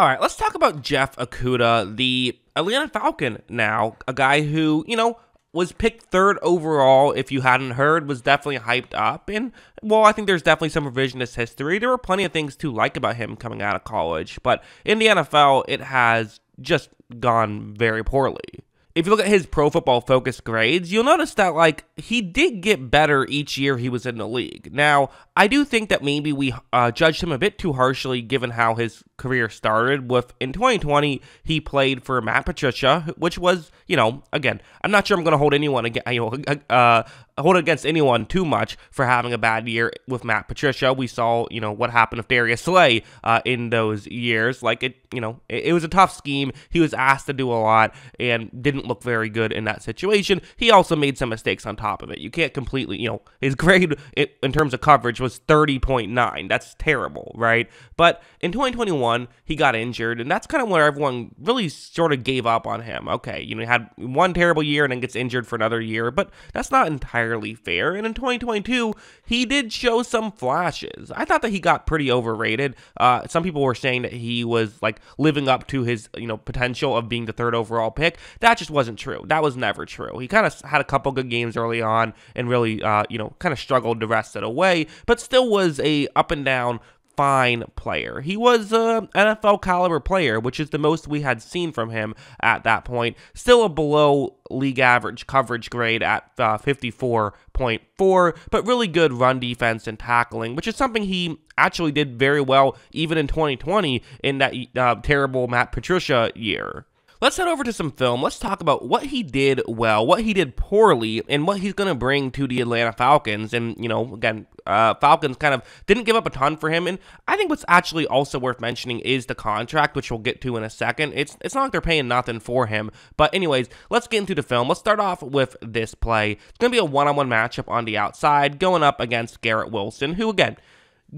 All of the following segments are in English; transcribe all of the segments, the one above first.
All right, let's talk about Jeff Okudah, the Atlanta Falcon now, a guy who, you know, was picked third overall, if you hadn't heard, was definitely hyped up. And, well, I think there's definitely some revisionist history. There were plenty of things to like about him coming out of college. But in the NFL, it has just gone very poorly. If you look at his Pro Football Focus grades, you'll notice that, like, he did get better each year he was in the league. Now, I do think that maybe we judged him a bit too harshly given how his career started with, in 2020, he played for Matt Patricia, which was, you know, again, I'm not sure I'm going to hold anyone hold against anyone too much for having a bad year with Matt Patricia. We saw, you know, what happened with Darius Slay in those years. Like, it was a tough scheme. He was asked to do a lot and didn't look very good in that situation. He also made some mistakes on top of it. You can't completely, you know, his grade in terms of coverage was 30.9. That's terrible, right? But in 2021, he got injured, and that's kind of where everyone really sort of gave up on him. Okay, you know, he had one terrible year and then gets injured for another year, but that's not entirely fair. And in 2022, he did show some flashes. I thought that he got pretty overrated. Some people were saying that he was like living up to his, you know, potential of being the third overall pick. That just wasn't true. That was never true. He kind of had a couple good games early on and really, you know, kind of struggled the rest of the way, but still was a up and down fine player. He was an NFL caliber player, which is the most we had seen from him at that point. Still a below league average coverage grade at 54.4, but really good run defense and tackling, which is something he actually did very well even in 2020 in that terrible Matt Patricia year. Let's head over to some film. Let's talk about what he did well, what he did poorly, and what he's going to bring to the Atlanta Falcons. And, you know, again, Falcons kind of didn't give up a ton for him. And I think what's actually also worth mentioning is the contract, which we'll get to in a second. It's not like they're paying nothing for him. But anyways, let's get into the film. Let's start off with this play. It's going to be a one-on-one matchup on the outside going up against Garrett Wilson, who, again,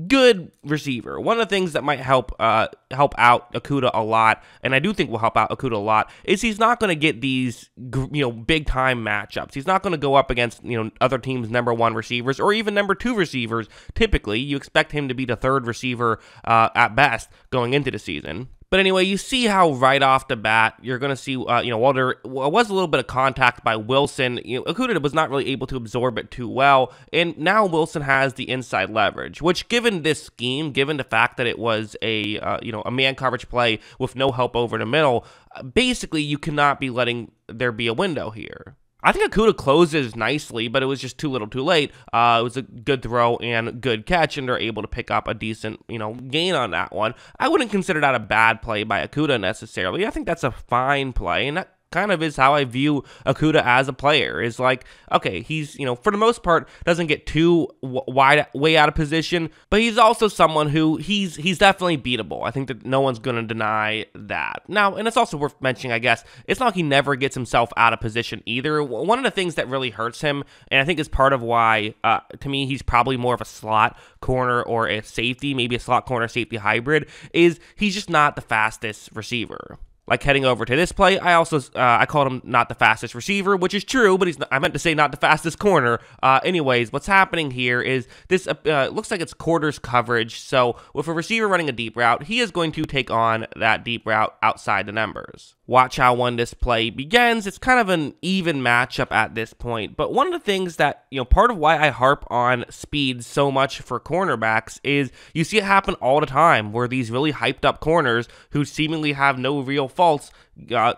good receiver. One of the things that might help out Okudah a lot, and I do think will help out Okudah a lot, is he's not going to get these, you know, big time matchups. He's not going to go up against, you know, other teams' number 1 receivers or even number 2 receivers. Typically, you expect him to be the third receiver at best going into the season. But anyway, you see how right off the bat, you're going to see, you know, while there was a little bit of contact by Wilson, you know, Okudah was not really able to absorb it too well. And now Wilson has the inside leverage, which given this scheme, given the fact that it was a, you know, a man coverage play with no help over the middle, basically you cannot be letting there be a window here. I think Okudah closes nicely, but it was just too little too late. It was a good throw and good catch, and they're able to pick up a decent, you know, gain on that one. I wouldn't consider that a bad play by Okudah necessarily. I think that's a fine play, and that kind of is how I view Okudah as a player. Is like, okay, he's, you know, for the most part, doesn't get too wide, way out of position, but he's also someone who he's definitely beatable. I think that no one's going to deny that. Now, and it's also worth mentioning, I guess, it's not like he never gets himself out of position either. One of the things that really hurts him, and I think is part of why, to me, he's probably more of a slot corner or a safety, maybe a slot corner safety hybrid, is he's just not the fastest receiver. Like heading over to this play, I also I called him not the fastest receiver, which is true, but he's not, I meant to say not the fastest corner. Anyways, what's happening here is this looks like it's quarters coverage. So with a receiver running a deep route, he is going to take on that deep route outside the numbers. Watch how when this play begins. It's kind of an even matchup at this point. But one of the things that, you know, part of why I harp on speed so much for cornerbacks is you see it happen all the time where these really hyped up corners who seemingly have no real faults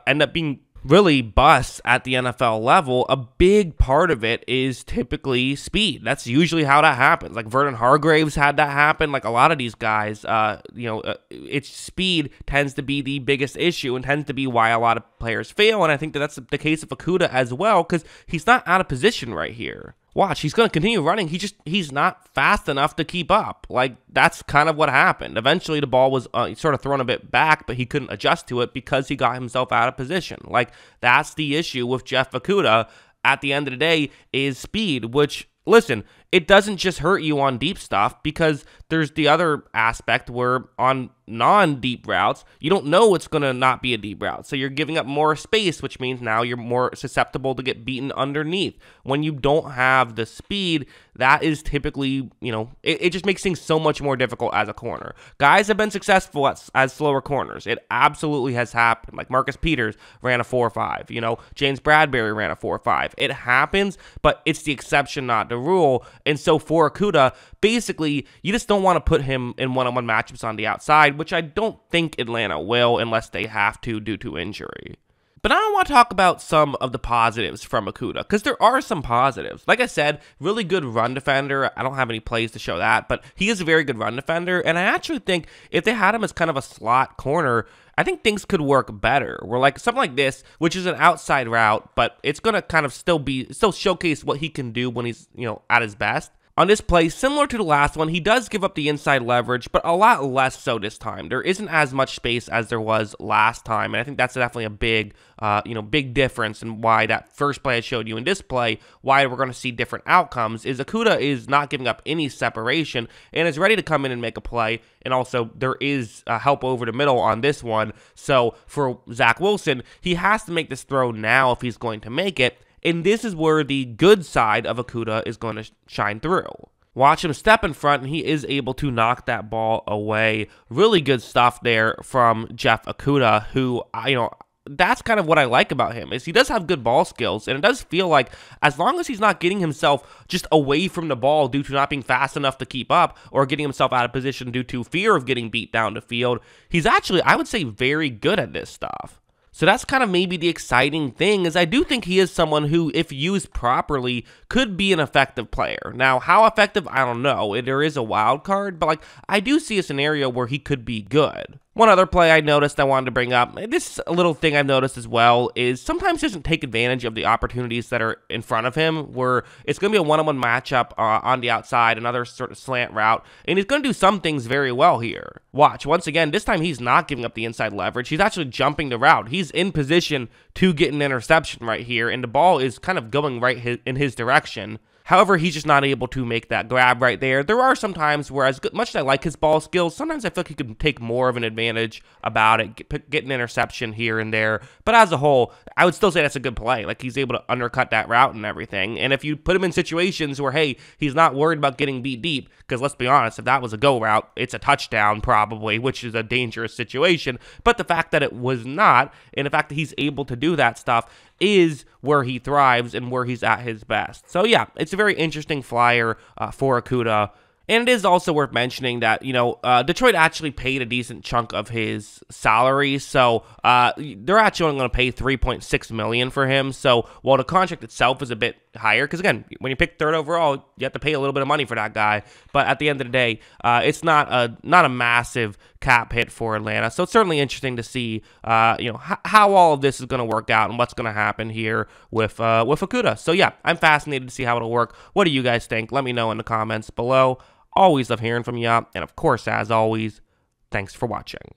end up being really busts at the NFL level. A big part of it is typically speed. That's usually how that happens. Like Vernon Hargraves had that happen. Like a lot of these guys, you know, it's speed tends to be the biggest issue and tends to be why a lot of players fail. And I think that that's the case of Okudah as well, because he's not out of position right here. Watch, he's going to continue running. He's not fast enough to keep up. Like, that's kind of what happened. Eventually, the ball was sort of thrown a bit back, but he couldn't adjust to it because he got himself out of position. Like, that's the issue with Jeff Okudah at the end of the day is speed, which, listen, it doesn't just hurt you on deep stuff, because there's the other aspect where on non-deep routes, you don't know what's going to not be a deep route. So you're giving up more space, which means now you're more susceptible to get beaten underneath. When you don't have the speed, that is typically, you know, it just makes things so much more difficult as a corner. Guys have been successful as slower corners. It absolutely has happened. Like Marcus Peters ran a 4.5. You know, James Bradbury ran a 4.5. It happens, but it's the exception, not the rule. And so for Okudah, basically, you just don't want to put him in one-on-one matchups on the outside, which I don't think Atlanta will unless they have to due to injury. But I want to talk about some of the positives from Okudah, because there are some positives. Like I said, really good run defender. I don't have any plays to show that, but he is a very good run defender. And I actually think if they had him as kind of a slot corner, I think things could work better. We're like something like this, which is an outside route, but it's going to kind of still showcase what he can do when he's, you know, at his best. On this play, similar to the last one, he does give up the inside leverage, but a lot less so this time. There isn't as much space as there was last time, and I think that's definitely a big, big difference in why that first play I showed you in this play, why we're going to see different outcomes, is Okudah is not giving up any separation and is ready to come in and make a play, and also there is help over the middle on this one. So for Zach Wilson, he has to make this throw now if he's going to make it. And this is where the good side of Okudah is going to shine through. Watch him step in front, and he is able to knock that ball away. Really good stuff there from Jeff Okudah, who, you know, that's kind of what I like about him, is he does have good ball skills, and it does feel like as long as he's not getting himself just away from the ball due to not being fast enough to keep up or getting himself out of position due to fear of getting beat down the field, he's actually, I would say, very good at this stuff. So that's kind of maybe the exciting thing, is I do think he is someone who, if used properly, could be an effective player. Now, how effective, I don't know. There is a wild card, but like I do see a scenario where he could be good. One other play I noticed I wanted to bring up, this little thing I've noticed as well, is sometimes he doesn't take advantage of the opportunities that are in front of him, where it's going to be a one-on-one matchup on the outside, another sort of slant route, and he's going to do some things very well here. Watch, once again, this time he's not giving up the inside leverage. He's actually jumping the route. He's in position to get an interception right here, and the ball is kind of going right in his direction. However, he's just not able to make that grab right there. There are some times where, as much as I like his ball skills, sometimes I feel like he could take more of an advantage about it, get an interception here and there. But as a whole, I would still say that's a good play. Like, he's able to undercut that route and everything. And if you put him in situations where, hey, he's not worried about getting beat deep, because let's be honest, if that was a go route, it's a touchdown probably, which is a dangerous situation. But the fact that it was not, and the fact that he's able to do that stuff, is where he thrives and where he's at his best. So yeah, it's a very interesting flyer for Okudah. And it is also worth mentioning that, you know, Detroit actually paid a decent chunk of his salary, so they're actually only going to pay $3.6 million for him. So while the contract itself is a bit higher, because again, when you pick third overall, you have to pay a little bit of money for that guy. But at the end of the day, it's not a massive cap hit for Atlanta. So it's certainly interesting to see, how all of this is going to work out and what's going to happen here with Okudah. So yeah, I'm fascinated to see how it'll work. What do you guys think? Let me know in the comments below. Always love hearing from you, and of course, as always, thanks for watching.